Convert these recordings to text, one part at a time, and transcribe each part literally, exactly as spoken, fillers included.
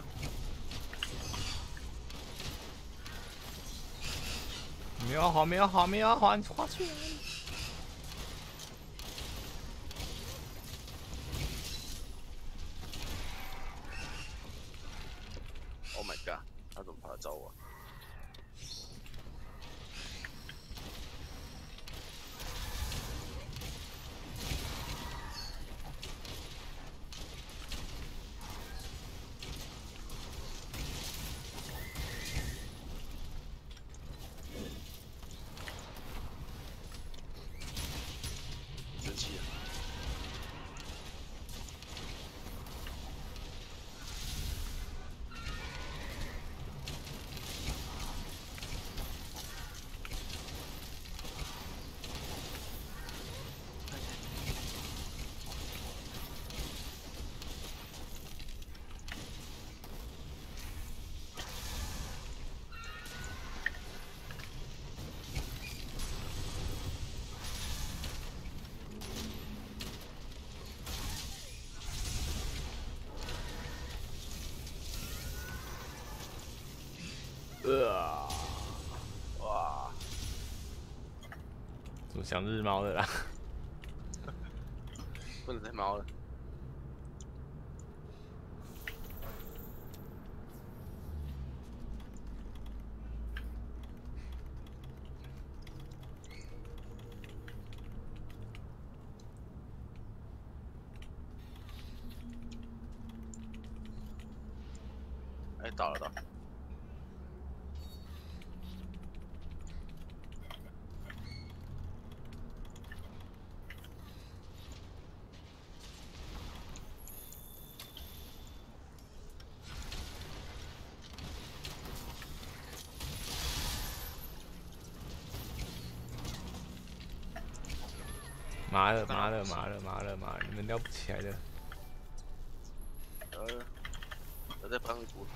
下。秒好，秒好，秒好，你划去。 Oh my god！ 他怎么跑来找我？生气了！呃，哇，怎么想日猫的啦？不能再猫了。哎，到了到了。 麻了麻了麻了麻了麻了！你们撩不起来的。呃，我在帮你补。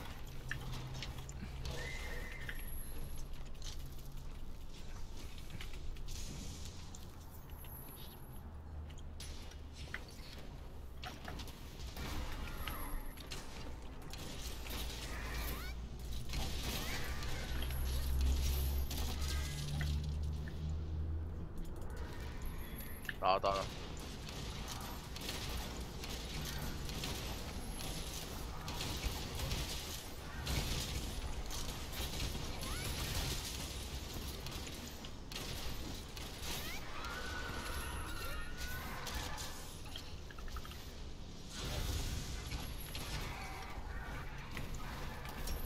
打了打了，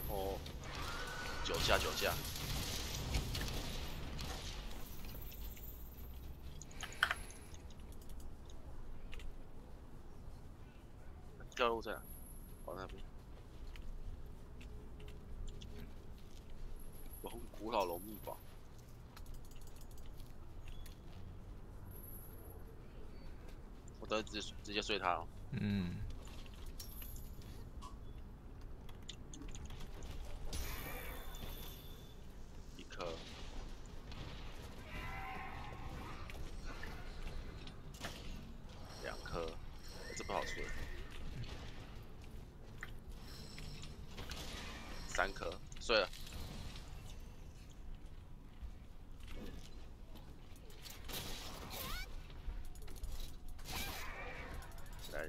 哦，九下九下。 掉路在哪？往那边。哇，古老龙墓堡。我等下直接直接睡他了。嗯。一颗。两颗，这不好说。 三颗睡了，来，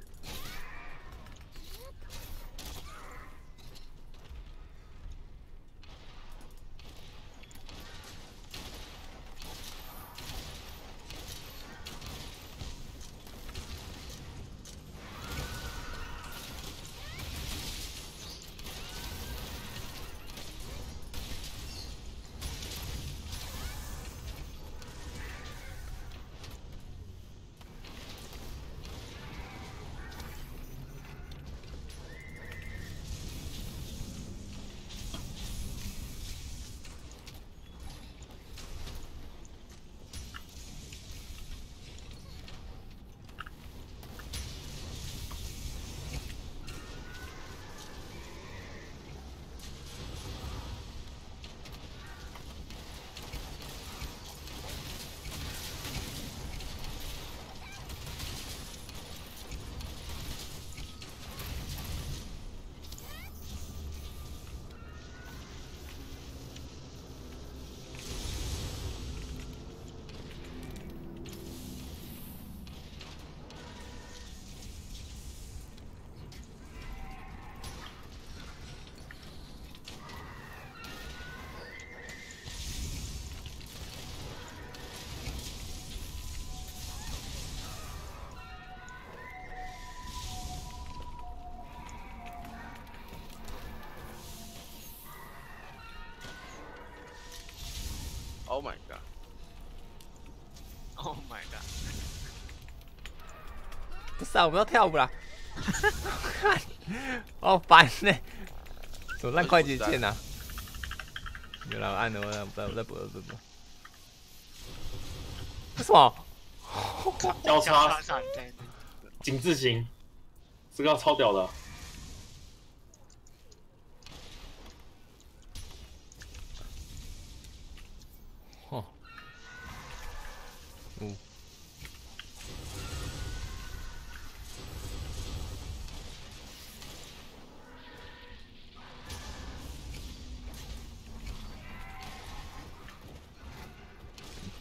Oh my god. Oh my god. 不是啊，我们要跳舞啦！好烦呢、欸，怎么烂快捷键啊？有啦，我按了，我再我再补了，补补。为什么？交叉闪，井字形，这个超屌的。哦，嗯。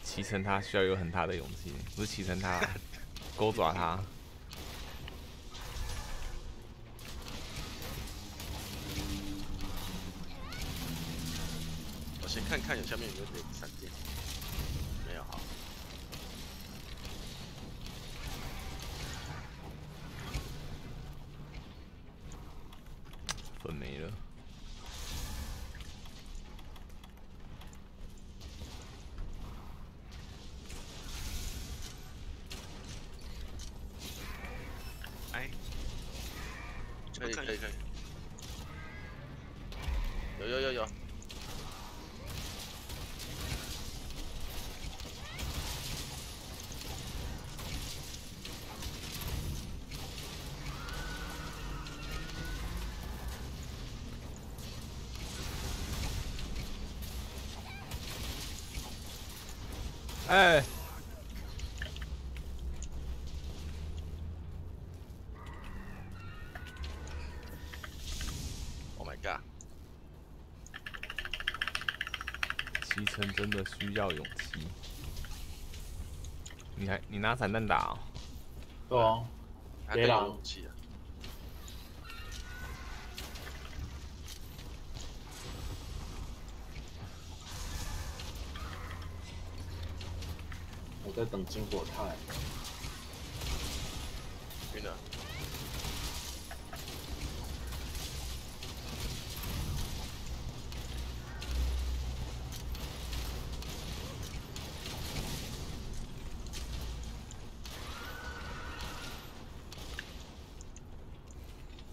骑乘它需要有很大的勇气，不是骑乘它，钩爪它。我先看看有下面有没有点闪电，没有好。分没了。 可以可以可以，有有有有，哎。 骑乘真的需要勇气。你还你拿散弹打、哦？对啊，别拿武器啊！我在等金火泰。晕了。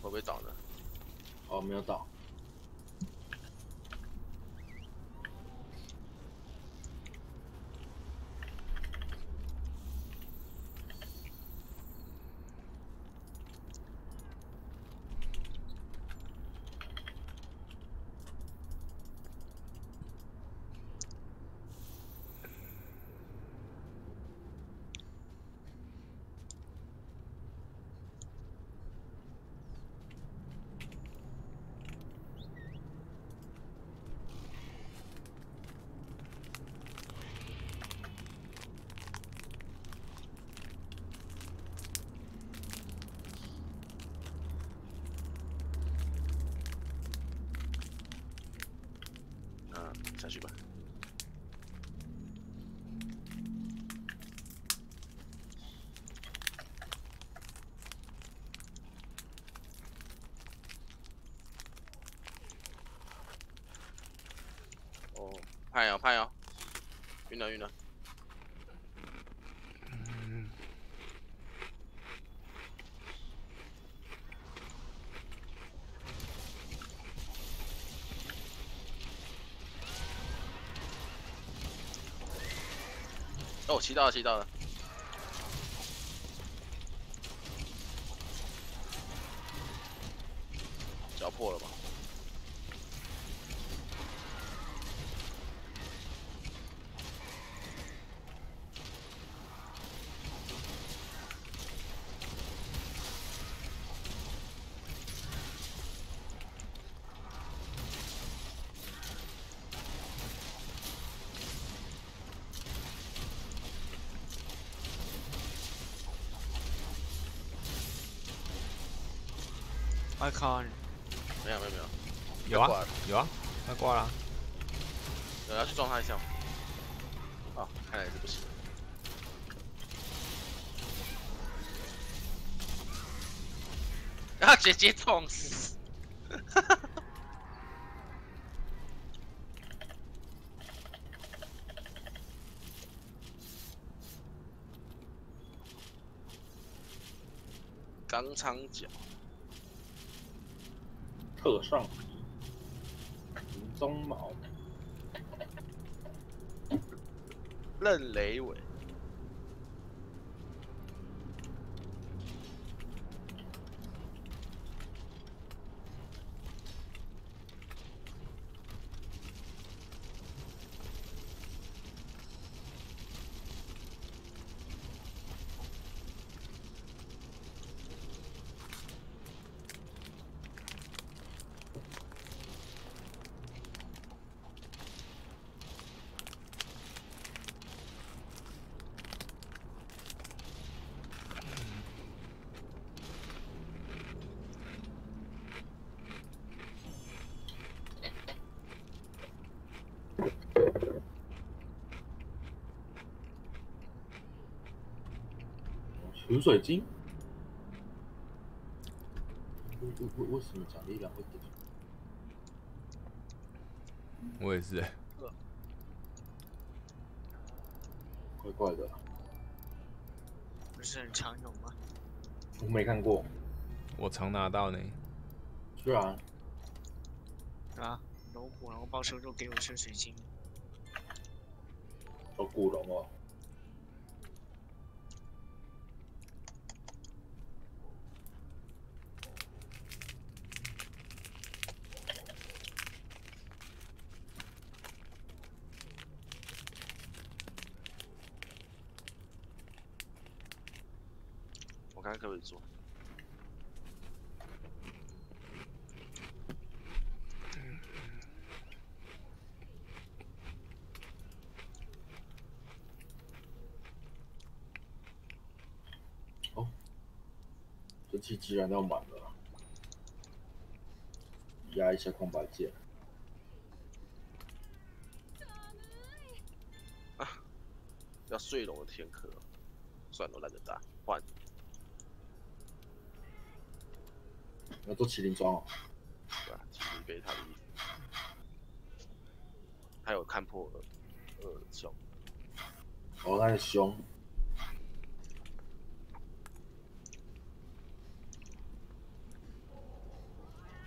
会不会倒呢？哦，没有倒。下去吧。哦，怕呀怕呀，晕了晕了。嗯、哦，骑到了，骑到了。脚破了吧？我靠！没有没有没有，有啊有啊，他挂了。我要去撞他一下。啊，看来是不行。啊，直接撞死！哈哈。钢枪脚，特上皮，林鬃毛，刃雷尾。 流水晶？为为为什么讲力量会减？我也是、欸，怪怪的。不是很常用吗？我没看过，我常拿到呢。是啊。啊，龙骨龙报仇就给我吃水晶。有骨龙哦。 可以做。哦，这期既然要满了，压一下空白键。啊，要碎龙的天壳，算了，懒得打，换。 要做麒麟装哦，对啊，麒麟贝塔的衣服，还有看破耳耳胸，哦，他的胸，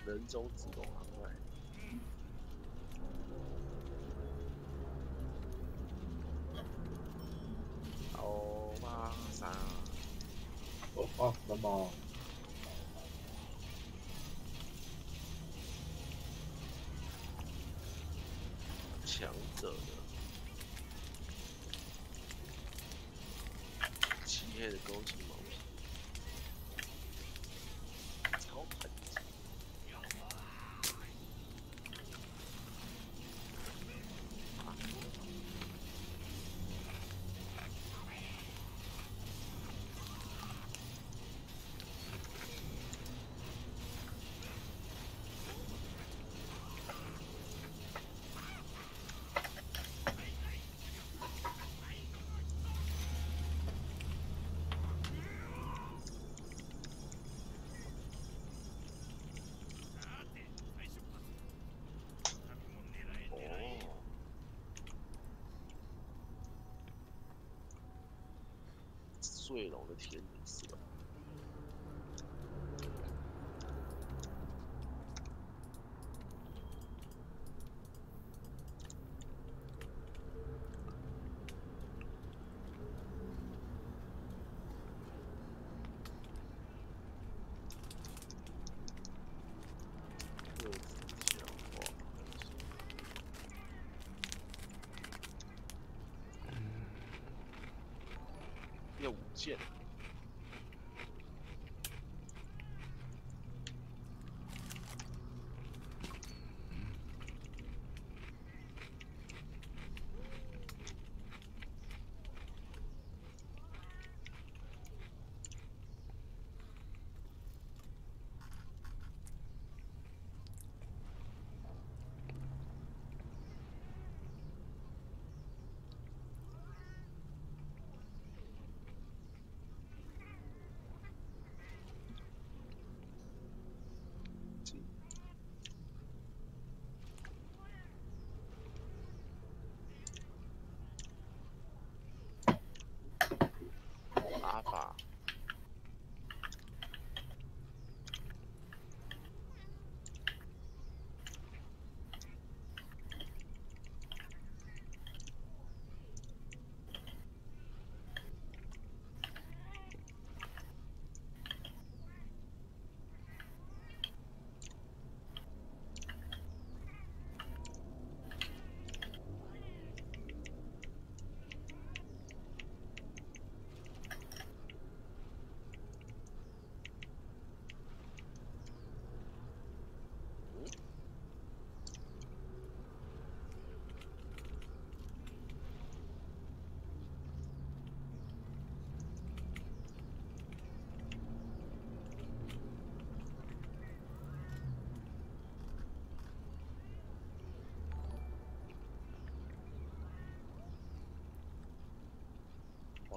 人中自动行外。 哦妈啥？哦啊，那么。 强者的漆黑的勾起毛皮，超狠！最老的天灵色，六子香花，要五件。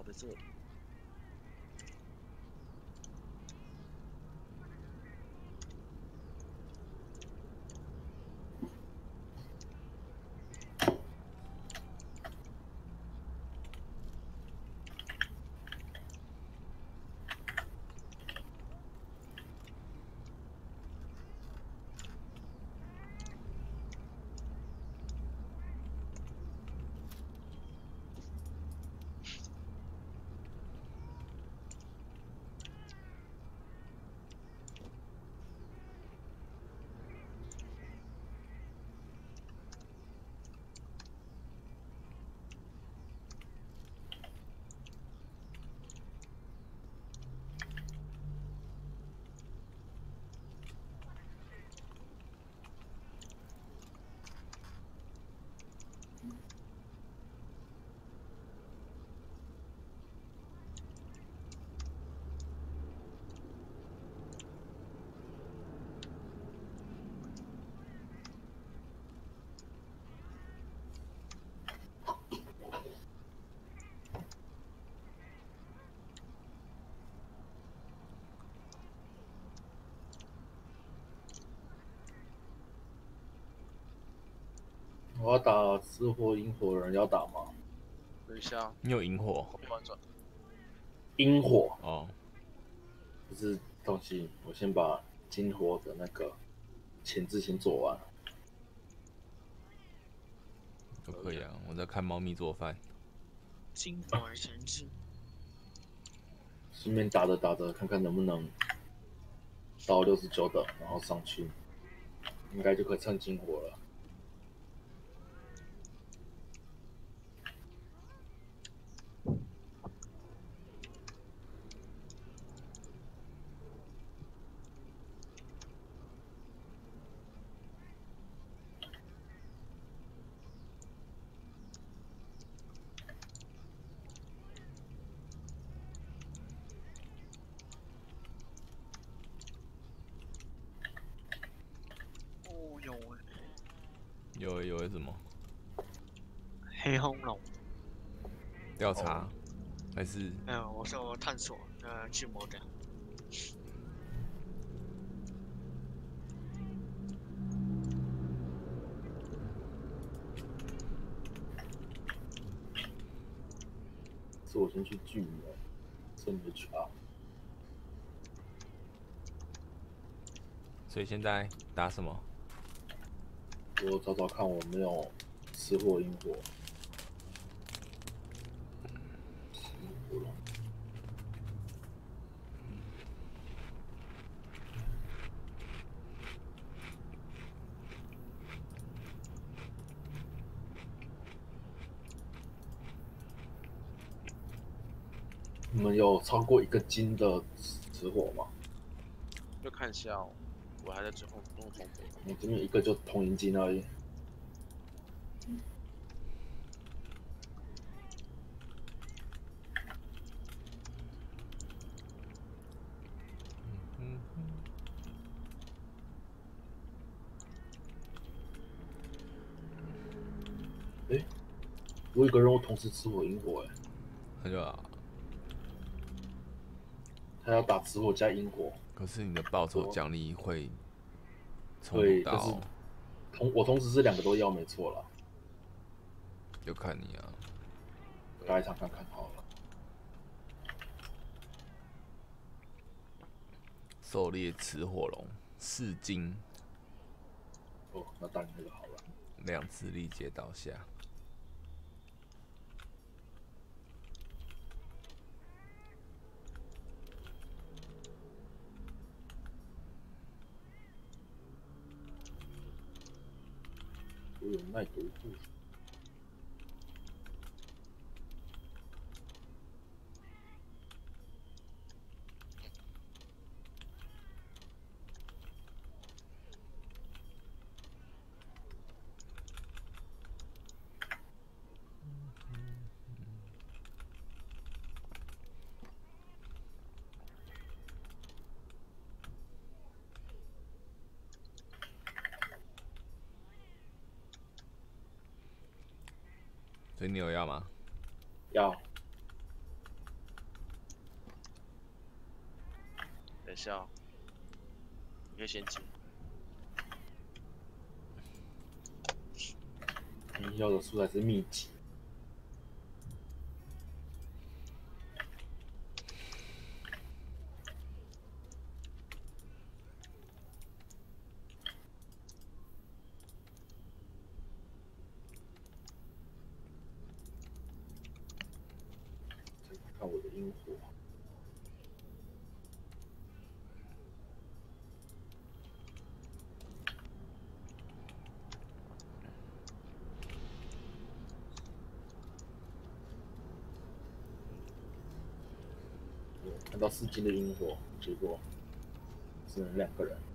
跑得近。 我要打吃火萤火人，要打吗？等一下，你有萤火？萤火哦，不是东西。我先把金火的那个前置先做完。都可以啊，我在看猫咪做饭。金火前置。顺便打着打着，看看能不能到六十九等，然后上去，应该就可以蹭金火了。 有有什么？黑轰龙调查、哦、还是？嗯、呃，我说探索，呃，巨魔的。是我先去巨魔，顺着去啊。所以现在打什么？ 我找找看，我没有吃火萤火。你们有超过一个金的吃火吗？就看一下哦。 我还在最后中重叠。我这边一个就同银金而已。嗯、欸，我有个任务同时吃火萤火、欸，哎，他就、啊、他要打吃火加萤火。 可是你的报酬奖励会冲到，对，同我同时是两个都要，没错啦。就看你啊，打一场看看好了。狩猎雌火龙四金，哦，那当然这个好了。两次力竭倒下。 有耐毒素。所以你有要吗？要。下，你可以先进。你要的素材是秘籍。 看到四级的萤火，结果只能两个人。